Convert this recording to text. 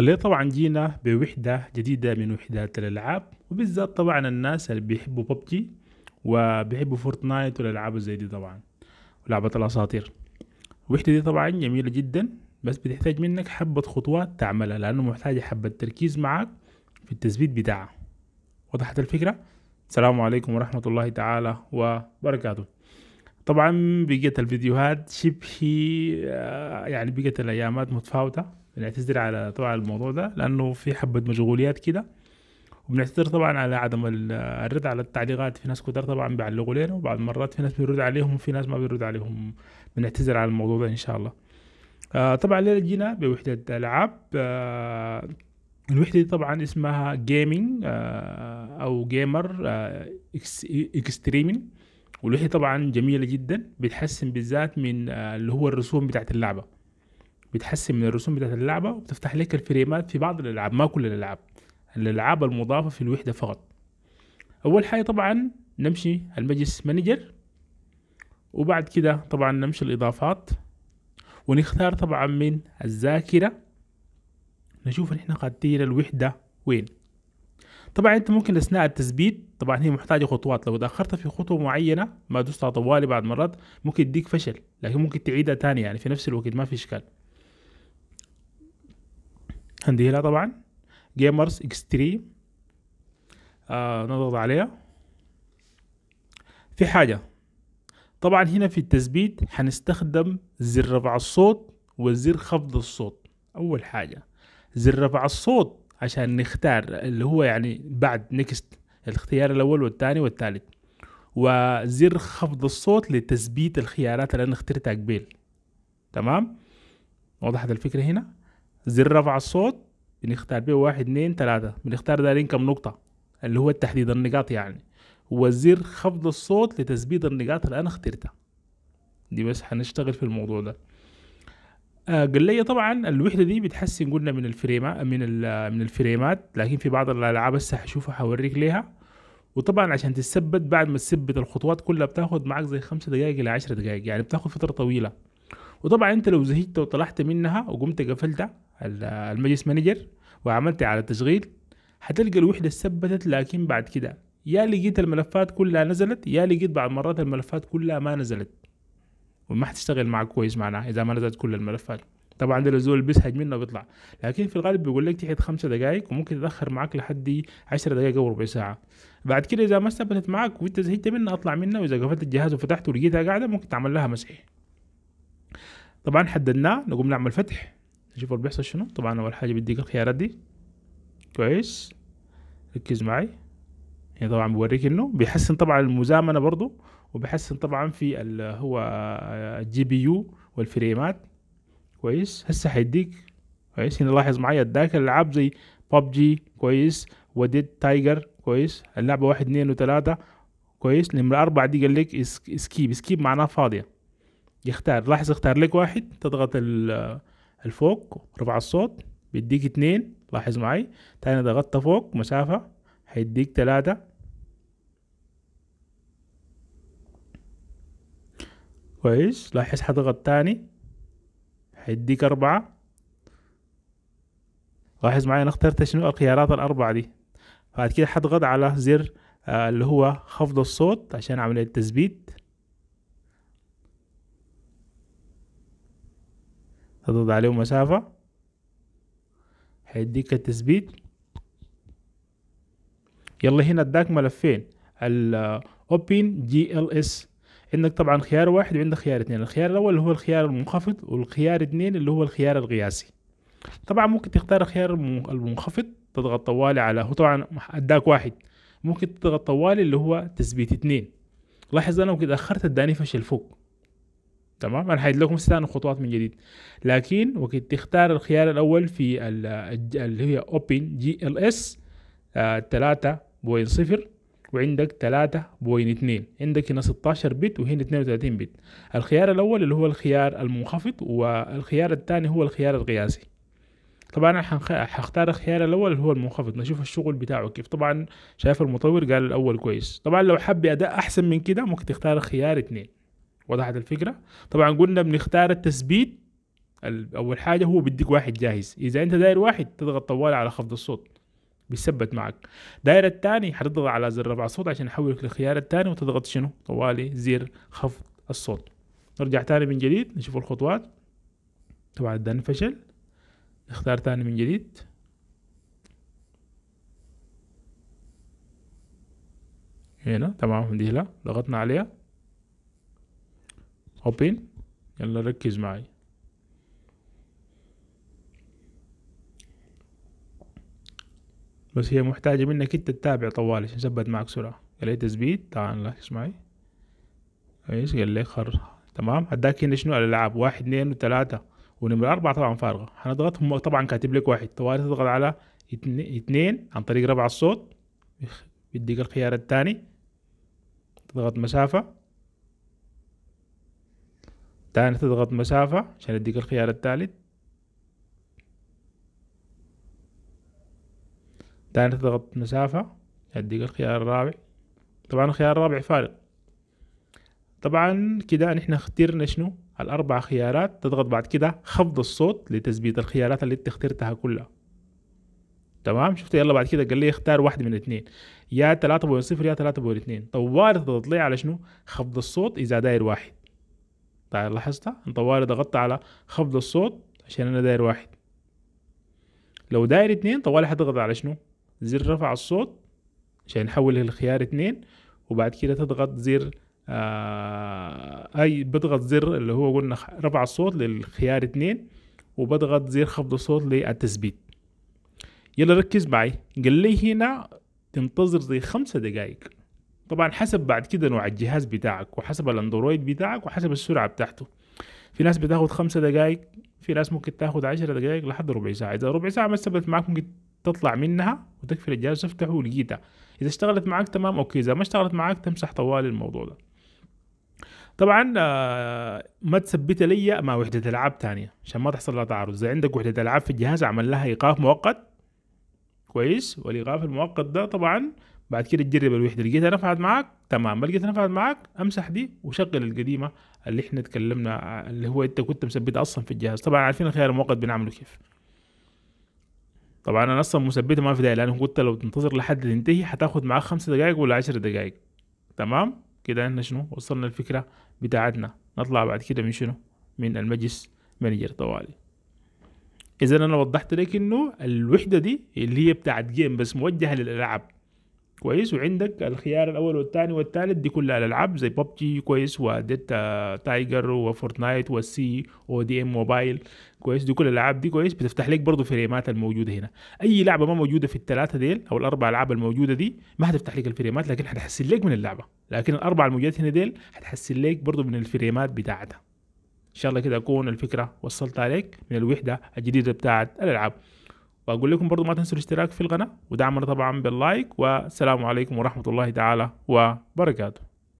اللي طبعا جينا بوحدة جديدة من وحدات الألعاب، وبالذات طبعا الناس اللي بيحبوا ببجي وبيحبوا فورتنايت والألعاب زي دي طبعا ولعبة الأساطير. الوحدة دي طبعا جميلة جدا، بس بتحتاج منك حبة خطوات تعملها لأنه محتاجة حبة تركيز معاك في التثبيت بتاعها. وضحت الفكرة؟ السلام عليكم ورحمة الله تعالى وبركاته. طبعا بقيت الفيديوهات شبه يعني بقيت الأيامات متفاوتة، بنعتذر على طبعا الموضوع ده لأنه في حبة مشغوليات كده، وبنعتذر طبعا على عدم الرد على التعليقات. في ناس كتير طبعا بيعلقوا لنا، وبعض المرات في ناس بنرد عليهم وفي ناس ما بنرد عليهم، بنعتذر على الموضوع ده إن شاء الله. طبعا الليلة جينا بوحدة ألعاب. الوحدة دي طبعا اسمها جيمنج أو جيمر اكستريمين، والوحدة طبعا جميلة جدا، بتحسن بالذات من اللي هو الرسوم بتاعت اللعبة، بتحسن من الرسوم بتاعت اللعبة، وبتفتح لك الفريمات في بعض الألعاب، ما كل الألعاب، الألعاب المضافة في الوحدة فقط. أول حاجة طبعا نمشي الماجيك مانجر، وبعد كده طبعا نمشي الإضافات ونختار طبعا من الذاكرة، نشوف احنا قاعدين الوحدة وين. طبعا انت ممكن اثناء التثبيت، طبعا هي محتاجة خطوات، لو تأخرت في خطوة معينة ما دوستها طوالي بعد مرات ممكن يديك فشل، لكن ممكن تعيدها تاني يعني في نفس الوقت ما في اشكال. عندي هنا طبعا جيمرز اكستريم، نضغط عليها. في حاجة طبعا هنا في التثبيت هنستخدم زر رفع الصوت وزر خفض الصوت. اول حاجة زر رفع الصوت عشان نختار اللي هو يعني بعد نيكست الاختيار الاول والثاني والثالث، وزر خفض الصوت لتثبيت الخيارات اللي انا اخترتها قبل. تمام، وضحت الفكرة هنا؟ زر رفع الصوت بنختار بيه 1 2 3، بنختار دارين كم نقطة اللي هو تحديد النقاط يعني، وزر خفض الصوت لتثبيت النقاط اللي انا اخترتها دي، بس هنشتغل في الموضوع ده. قال لي طبعا الوحده دي بتحسن قلنا من الفريمات، لكن في بعض الالعاب هسه هشوفها هوريك ليها. وطبعا عشان تثبت بعد ما تثبت الخطوات كلها بتاخد معاك زي 5 دقائق الى 10 دقائق، يعني بتاخد فتره طويله. وطبعا انت لو زهقت وطلعت منها وقمت قفلتها الماجيك مانجر وعملت على تشغيل، هتلقى الوحده ثبتت، لكن بعد كده يا لقيت الملفات كلها نزلت، يا لقيت بعض مرات الملفات كلها ما نزلت وما هتشتغل معك كويس معناها إذا ما نزلت كل الملفات. طبعا ده الزول بيسهج منه وبيطلع، لكن في الغالب بيقول لك تحت 5 دقائق، وممكن تتأخر معك لحد 10 دقائق أو ربع ساعة. بعد كده إذا ما ثبتت معك وأنت زهجت منها اطلع منها، وإذا قفلت الجهاز وفتحته ولقيتها قاعدة ممكن تعمل لها مسح. طبعا حددناه، نقوم نعمل فتح نشوف اللي بيحصل شنو. طبعا أول حاجة بديك الخيارات دي كويس، ركز معي. هي طبعا بوريك انه بيحسن طبعا المزامنه برضو، وبيحسن طبعا في هو الجي بي يو والفريمات كويس. هسه هيديك كويس هنا، لاحظ معايا اداك الالعاب زي ببجي كويس، وديد تايجر كويس، اللعبه 1 2 و3 كويس، نمره 4 دي قال لك سكيب معناه فاضيه. يختار، لاحظ اختار لك 1، تضغط الفوق رفع الصوت بيديك 2، لاحظ معي تاني ضغطت فوق مسافه هيديك 3 كويس، لاحظ حضغط تاني هيديك 4. لاحظ معايا انا اخترت شنو الخيارات ال4 دي. بعد كده حضغط على زر اللي هو خفض الصوت عشان عملية التثبيت، اضغط عليه مسافة هيديك التثبيت. يلا هنا اداك ملفين، ال OpenGL، عندك طبعا خيار 1 وعندك خيار 2، الخيار الاول اللي هو الخيار المنخفض، والخيار 2 اللي هو الخيار القياسي. طبعا ممكن تختار الخيار المنخفض، تضغط طوالي على هو طبعا اداك 1، ممكن تضغط طوالي اللي هو تثبيت 2. لاحظ انا وكده اخرت اداني فشل فوق. تمام، انا هعيد لكم ثاني خطوات من جديد، لكن وقت تختار الخيار الاول في اللي هي OpenGL 3.0 وعندك 3.2، عندك هنا 16 بت وهنا 32 بت. الخيار الأول اللي هو الخيار المنخفض، والخيار الثاني هو الخيار القياسي. طبعا أنا هختار الخيار الأول اللي هو المنخفض، نشوف الشغل بتاعه كيف. طبعا شايف المطور قال الأول كويس. طبعا لو حاب أداء أحسن من كده ممكن تختار خيار 2. وضحت الفكرة؟ طبعا قلنا بنختار التثبيت اول حاجه هو بيديك واحد جاهز، اذا انت داير واحد تضغط طوال على خفض الصوت بيثبت معك. داير الثاني حتضغط على زر رفع الصوت عشان يحولك للخيار الثاني وتضغط شنو طوالي زر خفض الصوت. نرجع ثاني من جديد نشوف الخطوات. طبعا ده انفشل، نختار ثاني من جديد. هنا تمام دي لا ضغطنا عليها open. يلا ركز معي، بس هي محتاجة منك انت تتابع طوال عشان تثبت معك سرعة. قال لي تثبيت، تعال ركز معي كويس. قال لي خر تمام. هداك هنا شنو الالعاب 1 2 و3 ونمرة 4 طبعا فارغة هنضغطهم. طبعا كاتب لك واحد طوال تضغط على 2 عن طريق رفع الصوت بيديك الخيار الثاني، تضغط مسافة ثاني، تضغط مسافة عشان يديك الخيار الثالث ثاني، تضغط مسافة يديك الخيار الرابع. طبعا الخيار الرابع فارغ. طبعا كده نحن اخترنا شنو الاربع خيارات. تضغط بعد كده خفض الصوت لتثبيت الخيارات اللي انت اخترتها كلها. تمام شفت. يلا بعد كده قال لي اختار واحد من الاثنين، يا 3.0 يا 3.2. طوال تضغط لي على شنو خفض الصوت اذا داير واحد. طيب لاحظتها طوال ضغطت على خفض الصوت عشان انا داير واحد. لو داير اثنين طوال هتضغط على شنو زر رفع الصوت عشان يحول للخيار 2، وبعد كده تضغط زر اي بضغط زر اللي هو قلنا رفع الصوت للخيار 2، وبضغط زر خفض الصوت للتثبيت. يلا ركز معي، قال لي هنا تنتظر زي 5 دقائق. طبعا حسب بعد كده نوع الجهاز بتاعك وحسب الاندرويد بتاعك وحسب السرعه بتاعته. في ناس بتاخد 5 دقائق، في ناس ممكن تاخد 10 دقائق لحد ربع ساعه. اذا ربع ساعه ما ثبت معاك ممكن تطلع منها وتقفل الجهاز وتفتحه ولقيتها. اذا اشتغلت معاك تمام اوكي، اذا ما اشتغلت معاك تمسح طوال الموضوع ده. طبعا ما تثبت لي مع وحده العاب ثانيه عشان ما تحصل لها تعارض. اذا عندك وحده العاب في الجهاز عمل لها ايقاف مؤقت كويس، والايقاف المؤقت ده طبعا بعد كده تجرب الوحده، لقيتها نفعت معاك تمام، ما لقيتها نفعت معاك امسح دي وشغل القديمه اللي احنا اتكلمنا اللي هو انت كنت مثبتها اصلا في الجهاز. طبعا عارفين الخيار المؤقت بنعمله كيف. طبعا انا اصلا مثبته ما في داعي لانه قلت لو تنتظر لحد ينتهي هتاخد معاك 5 دقائق ولا 10 دقائق. تمام كده احنا شنو وصلنا الفكره بتاعتنا. نطلع بعد كده من شنو من المجلس مانجر طوالي. اذا انا وضحت لك انه الوحده دي اللي هي بتاعت جيم بس موجهه للالعاب كويس، وعندك الخيار الاول والثاني والثالث دي كلها الالعاب زي ببجي كويس وديتا تايجر وفورتنايت والسي ودي ام موبايل كويس. دي كل الالعاب دي كويس بتفتح لك برضه فريمات الموجوده هنا. اي لعبه ما موجوده في الثلاثه ديل او الاربع العاب الموجوده دي ما هتفتح لك الفريمات، لكن هتحسن لك من اللعبه. لكن الاربع الموجودات هنا ديل هتحسن لك برضه من الفريمات بتاعتها. ان شاء الله كده اكون الفكره وصلت عليك من الوحده الجديده بتاعت الالعاب. واقول لكم برضو ما تنسوا الاشتراك في القناه ودعمنا طبعا باللايك، والسلام عليكم ورحمه الله تعالى وبركاته.